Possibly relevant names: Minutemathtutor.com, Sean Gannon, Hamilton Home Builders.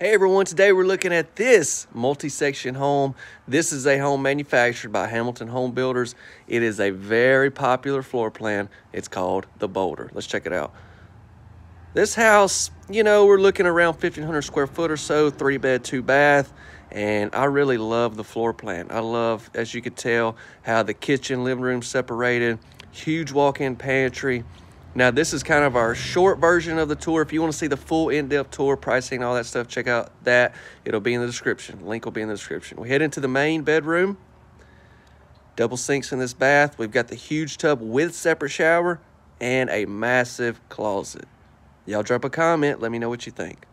Hey everyone, today we're looking at this multi-section home. This is a home manufactured by Hamilton Home Builders. It is a very popular floor plan. It's called the Boulder. Let's check it out. This house, you know, we're looking around 1,500 square foot or so, 3 bed, 2 bath. And I really love the floor plan. I love, as you could tell, how the kitchen, living room separated, huge walk-in pantry. Now, this is kind of our short version of the tour. If you want to see the full in-depth tour, pricing, all that stuff, check out that. It'll be in the description. Link will be in the description. We head into the main bedroom. Double sinks in this bath. We've got the huge tub with separate shower and a massive closet. Y'all drop a comment. Let me know what you think.